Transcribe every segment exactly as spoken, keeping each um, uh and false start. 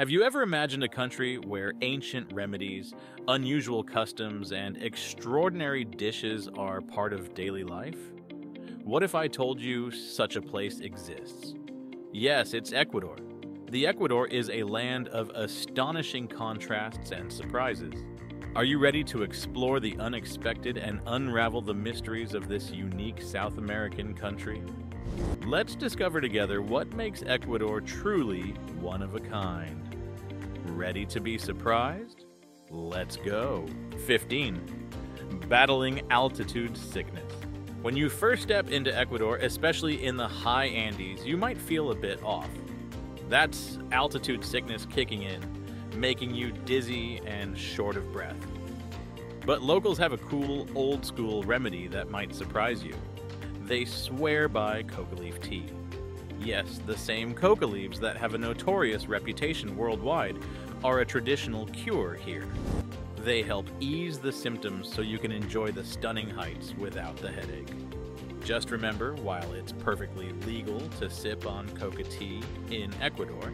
Have you ever imagined a country where ancient remedies, unusual customs, and extraordinary dishes are part of daily life? What if I told you such a place exists? Yes, it's Ecuador. The Ecuador is a land of astonishing contrasts and surprises. Are you ready to explore the unexpected and unravel the mysteries of this unique South American country? Let's discover together what makes Ecuador truly one of a kind. Ready to be surprised? Let's go. fifteen. Battling altitude sickness. When you first step into Ecuador, especially in the high Andes, you might feel a bit off. That's altitude sickness kicking in, making you dizzy and short of breath. But locals have a cool, old-school remedy that might surprise you. They swear by coca leaf tea. Yes, the same coca leaves that have a notorious reputation worldwide are a traditional cure here. They help ease the symptoms so you can enjoy the stunning heights without the headache. Just remember, while it's perfectly legal to sip on coca tea in Ecuador,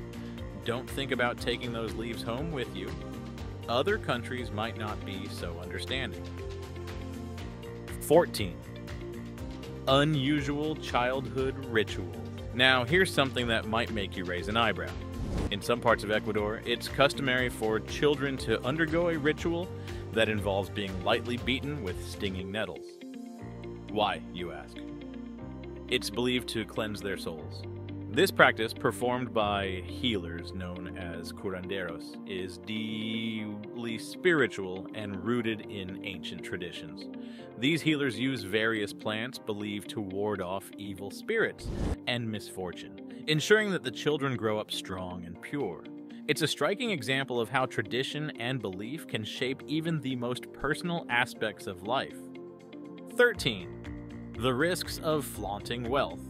don't think about taking those leaves home with you. Other countries might not be so understanding. fourteen. Unusual childhood ritual. Now, here's something that might make you raise an eyebrow. In some parts of Ecuador, it's customary for children to undergo a ritual that involves being lightly beaten with stinging nettles. Why, you ask? It's believed to cleanse their souls. This practice, performed by healers known as curanderos, is deeply spiritual and rooted in ancient traditions. These healers use various plants believed to ward off evil spirits and misfortune, ensuring that the children grow up strong and pure. It's a striking example of how tradition and belief can shape even the most personal aspects of life. thirteen. The risks of flaunting wealth.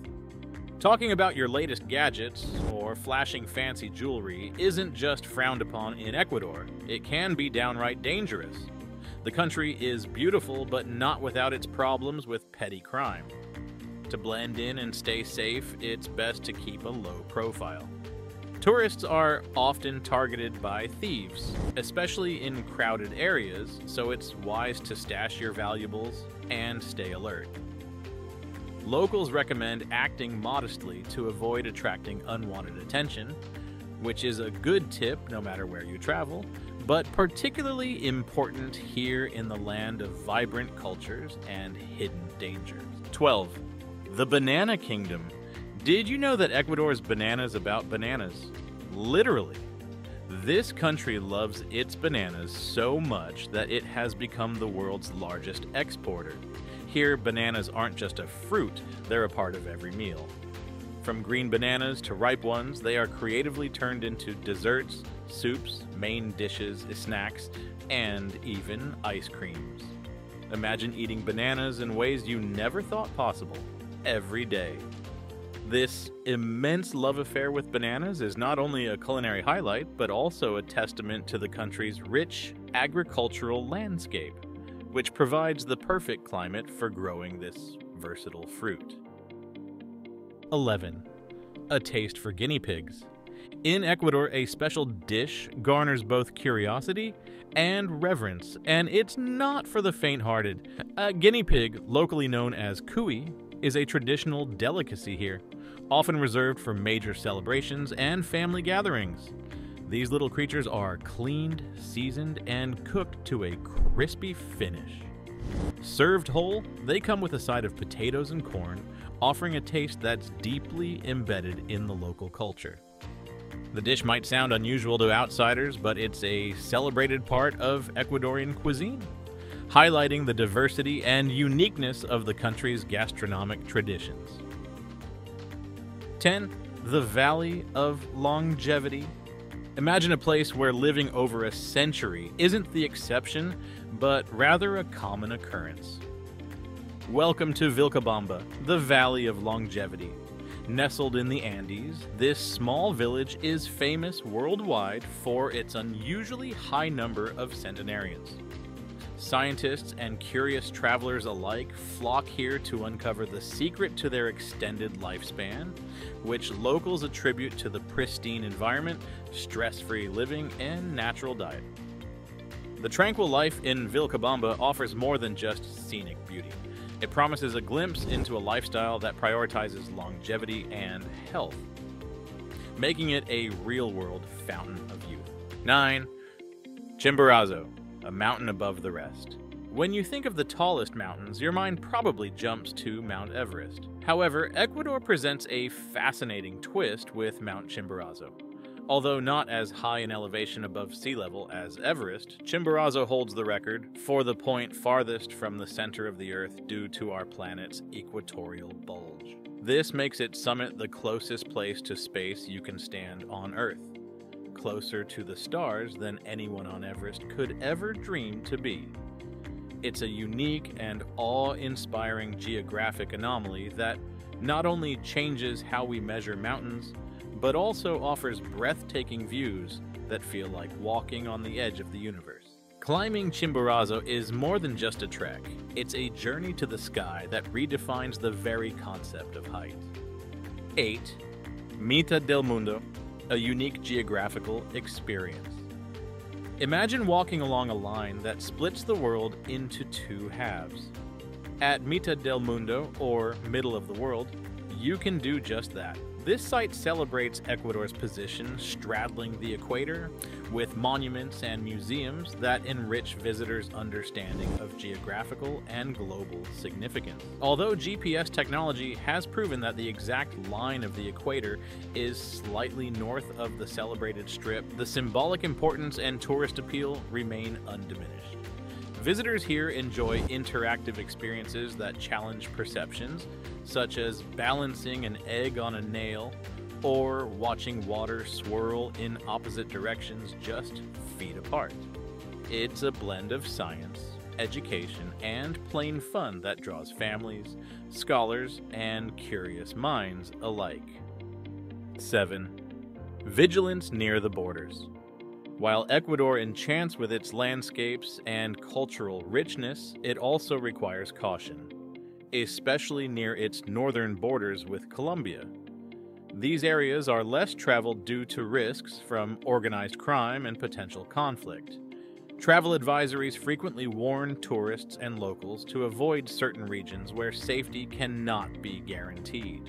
Talking about your latest gadgets or flashing fancy jewelry isn't just frowned upon in Ecuador. It can be downright dangerous. The country is beautiful, but not without its problems with petty crime. To blend in and stay safe, it's best to keep a low profile. Tourists are often targeted by thieves, especially in crowded areas, so it's wise to stash your valuables and stay alert. Locals recommend acting modestly to avoid attracting unwanted attention, which is a good tip no matter where you travel, but particularly important here in the land of vibrant cultures and hidden dangers. twelve. The Banana Kingdom. Did you know that Ecuador's bananas about bananas? Literally. This country loves its bananas so much that it has become the world's largest exporter. Here, bananas aren't just a fruit, they're a part of every meal. From green bananas to ripe ones, they are creatively turned into desserts, soups, main dishes, snacks, and even ice creams. Imagine eating bananas in ways you never thought possible, every day. This immense love affair with bananas is not only a culinary highlight, but also a testament to the country's rich agricultural landscape, which provides the perfect climate for growing this versatile fruit. eleven. A taste for guinea pigs. In Ecuador, a special dish garners both curiosity and reverence, and it's not for the faint-hearted. A guinea pig, locally known as cuy, is a traditional delicacy here, often reserved for major celebrations and family gatherings. These little creatures are cleaned, seasoned, and cooked to a crispy finish. Served whole, they come with a side of potatoes and corn, offering a taste that's deeply embedded in the local culture. The dish might sound unusual to outsiders, but it's a celebrated part of Ecuadorian cuisine, highlighting the diversity and uniqueness of the country's gastronomic traditions. ten. The Valley of Longevity. Imagine a place where living over a century isn't the exception, but rather a common occurrence. Welcome to Vilcabamba, the Valley of Longevity. Nestled in the Andes, this small village is famous worldwide for its unusually high number of centenarians. Scientists and curious travelers alike flock here to uncover the secret to their extended lifespan, which locals attribute to the pristine environment, stress-free living, and natural diet. The tranquil life in Vilcabamba offers more than just scenic beauty. It promises a glimpse into a lifestyle that prioritizes longevity and health, making it a real-world fountain of youth. nine. Chimborazo, a mountain above the rest. When you think of the tallest mountains, your mind probably jumps to Mount Everest. However, Ecuador presents a fascinating twist with Mount Chimborazo. Although not as high in elevation above sea level as Everest, Chimborazo holds the record for the point farthest from the center of the Earth due to our planet's equatorial bulge. This makes its summit the closest place to space you can stand on Earth, closer to the stars than anyone on Everest could ever dream to be. It's a unique and awe-inspiring geographic anomaly that not only changes how we measure mountains, but also offers breathtaking views that feel like walking on the edge of the universe. Climbing Chimborazo is more than just a trek. It's a journey to the sky that redefines the very concept of height. eight. Mitad del Mundo, a unique geographical experience. Imagine walking along a line that splits the world into two halves. At Mitad del Mundo, or middle of the world, you can do just that. This site celebrates Ecuador's position straddling the equator, with monuments and museums that enrich visitors' understanding of geographical and global significance. Although G P S technology has proven that the exact line of the equator is slightly north of the celebrated strip, the symbolic importance and tourist appeal remain undiminished. Visitors here enjoy interactive experiences that challenge perceptions, such as balancing an egg on a nail or watching water swirl in opposite directions just feet apart. It's a blend of science, education, and plain fun that draws families, scholars, and curious minds alike. seven. Vigilance near the borders. While Ecuador enchants with its landscapes and cultural richness, it also requires caution, especially near its northern borders with Colombia. These areas are less traveled due to risks from organized crime and potential conflict. Travel advisories frequently warn tourists and locals to avoid certain regions where safety cannot be guaranteed.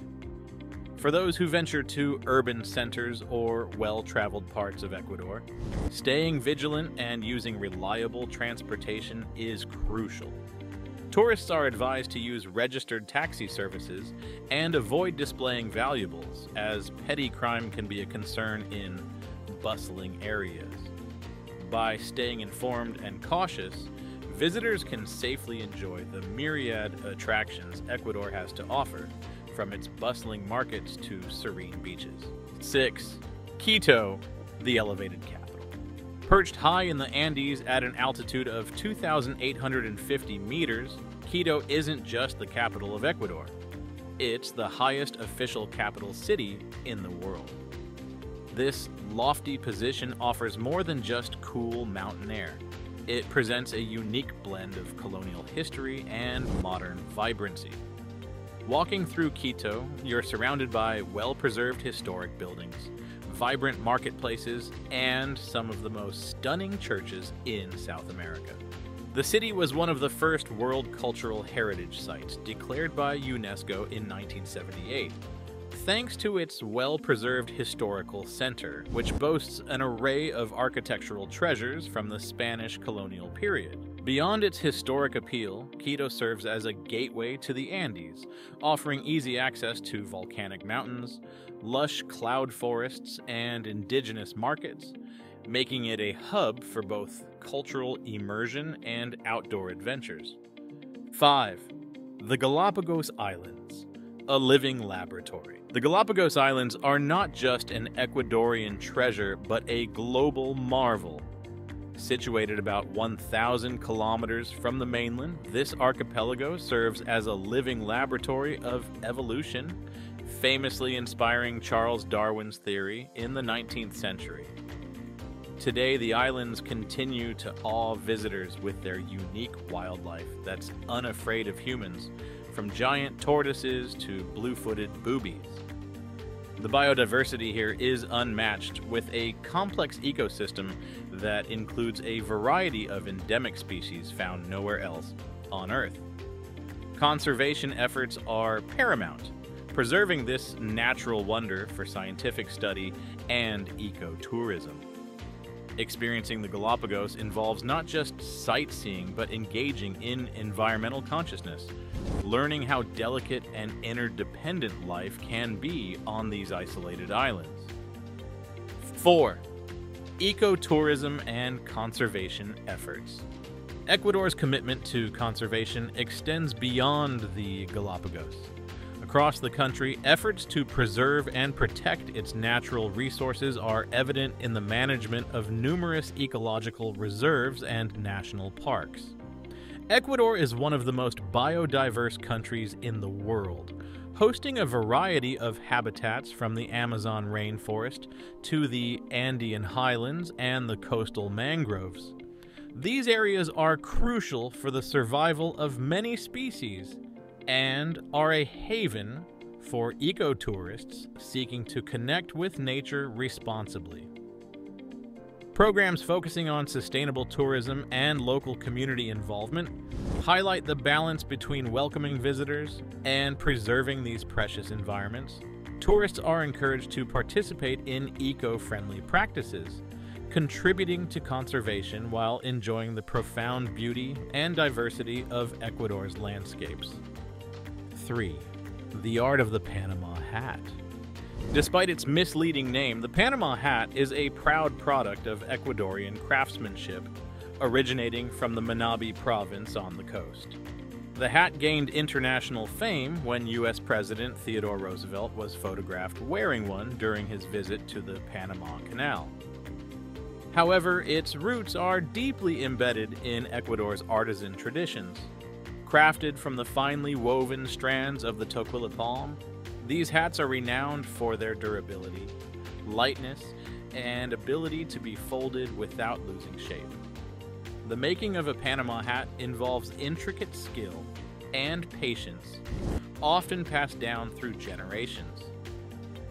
For those who venture to urban centers or well-traveled parts of Ecuador, staying vigilant and using reliable transportation is crucial. Tourists are advised to use registered taxi services and avoid displaying valuables, as petty crime can be a concern in bustling areas. By staying informed and cautious, visitors can safely enjoy the myriad attractions Ecuador has to offer, from its bustling markets to serene beaches. six. Quito, the elevated capital. Perched high in the Andes at an altitude of two thousand eight hundred fifty meters, Quito isn't just the capital of Ecuador. It's the highest official capital city in the world. This lofty position offers more than just cool mountain air. It presents a unique blend of colonial history and modern vibrancy. Walking through Quito, you're surrounded by well-preserved historic buildings, vibrant marketplaces, and some of the most stunning churches in South America. The city was one of the first World Cultural Heritage Sites declared by UNESCO in nineteen seventy-eight, thanks to its well-preserved historical center, which boasts an array of architectural treasures from the Spanish colonial period. Beyond its historic appeal, Quito serves as a gateway to the Andes, offering easy access to volcanic mountains, lush cloud forests, and indigenous markets, making it a hub for both cultural immersion and outdoor adventures. five. The Galapagos Islands, a living laboratory. The Galapagos Islands are not just an Ecuadorian treasure, but a global marvel. Situated about one thousand kilometers from the mainland, this archipelago serves as a living laboratory of evolution, famously inspiring Charles Darwin's theory in the nineteenth century. Today, the islands continue to awe visitors with their unique wildlife that's unafraid of humans, from giant tortoises to blue-footed boobies. The biodiversity here is unmatched, with a complex ecosystem that includes a variety of endemic species found nowhere else on Earth. Conservation efforts are paramount, preserving this natural wonder for scientific study and ecotourism. Experiencing the Galapagos involves not just sightseeing, but engaging in environmental consciousness, learning how delicate and interdependent life can be on these isolated islands. Four, ecotourism and conservation efforts. Ecuador's commitment to conservation extends beyond the Galapagos. Across the country, efforts to preserve and protect its natural resources are evident in the management of numerous ecological reserves and national parks. Ecuador is one of the most biodiverse countries in the world, hosting a variety of habitats from the Amazon rainforest to the Andean highlands and the coastal mangroves. These areas are crucial for the survival of many species, and are a haven for ecotourists seeking to connect with nature responsibly. Programs focusing on sustainable tourism and local community involvement highlight the balance between welcoming visitors and preserving these precious environments. Tourists are encouraged to participate in eco-friendly practices, contributing to conservation while enjoying the profound beauty and diversity of Ecuador's landscapes. Three, the art of the Panama hat. Despite its misleading name, the Panama hat is a proud product of Ecuadorian craftsmanship, originating from the Manabi province on the coast. The hat gained international fame when U S President Theodore Roosevelt was photographed wearing one during his visit to the Panama Canal. However, its roots are deeply embedded in Ecuador's artisan traditions. Crafted from the finely woven strands of the toquilla palm, these hats are renowned for their durability, lightness, and ability to be folded without losing shape. The making of a Panama hat involves intricate skill and patience, often passed down through generations.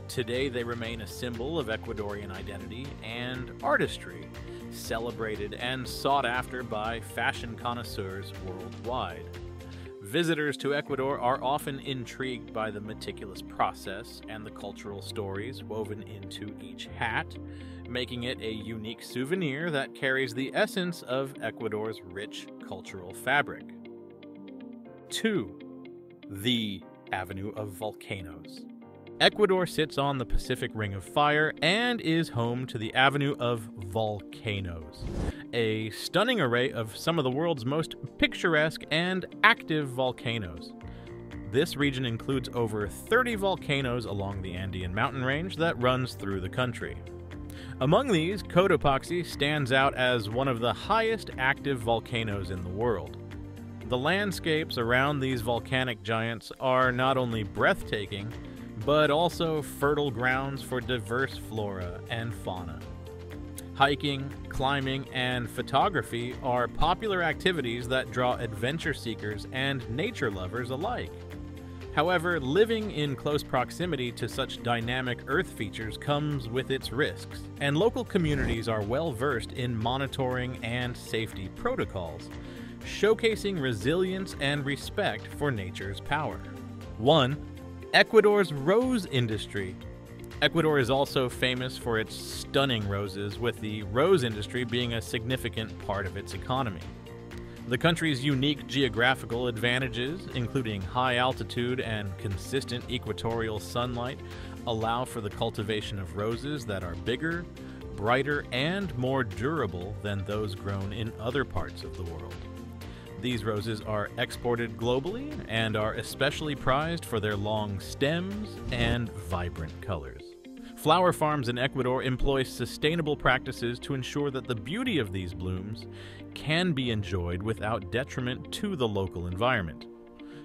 Today, they remain a symbol of Ecuadorian identity and artistry, celebrated and sought after by fashion connoisseurs worldwide. Visitors to Ecuador are often intrigued by the meticulous process and the cultural stories woven into each hat, making it a unique souvenir that carries the essence of Ecuador's rich cultural fabric. Two, the Avenue of Volcanoes. Ecuador sits on the Pacific Ring of Fire and is home to the Avenue of Volcanoes, a stunning array of some of the world's most picturesque and active volcanoes. This region includes over thirty volcanoes along the Andean mountain range that runs through the country. Among these, Cotopaxi stands out as one of the highest active volcanoes in the world. The landscapes around these volcanic giants are not only breathtaking, but also fertile grounds for diverse flora and fauna. Hiking, climbing, and photography are popular activities that draw adventure seekers and nature lovers alike. However, living in close proximity to such dynamic earth features comes with its risks, and local communities are well versed in monitoring and safety protocols, showcasing resilience and respect for nature's power. One, Ecuador's rose industry. Ecuador is also famous for its stunning roses, with the rose industry being a significant part of its economy. The country's unique geographical advantages, including high altitude and consistent equatorial sunlight, allow for the cultivation of roses that are bigger, brighter, and more durable than those grown in other parts of the world. These roses are exported globally and are especially prized for their long stems and vibrant colors. Flower farms in Ecuador employ sustainable practices to ensure that the beauty of these blooms can be enjoyed without detriment to the local environment.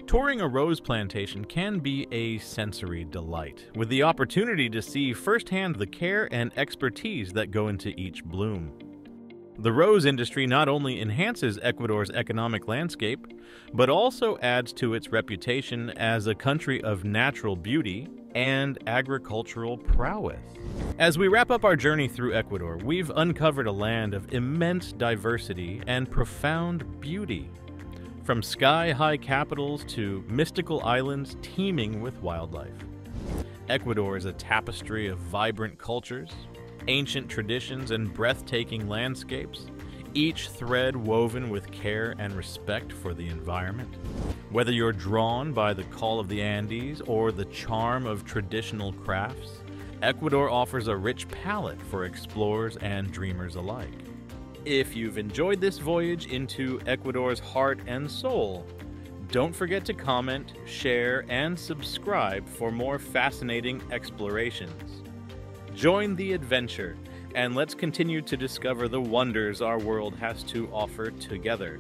Touring a rose plantation can be a sensory delight, with the opportunity to see firsthand the care and expertise that go into each bloom. The rose industry not only enhances Ecuador's economic landscape, but also adds to its reputation as a country of natural beauty and agricultural prowess. As we wrap up our journey through Ecuador, we've uncovered a land of immense diversity and profound beauty. From sky-high capitals to mystical islands teeming with wildlife, Ecuador is a tapestry of vibrant cultures, ancient traditions, and breathtaking landscapes, each thread woven with care and respect for the environment. Whether you're drawn by the call of the Andes or the charm of traditional crafts, Ecuador offers a rich palette for explorers and dreamers alike. If you've enjoyed this voyage into Ecuador's heart and soul, don't forget to comment, share, and subscribe for more fascinating explorations. Join the adventure, and let's continue to discover the wonders our world has to offer together.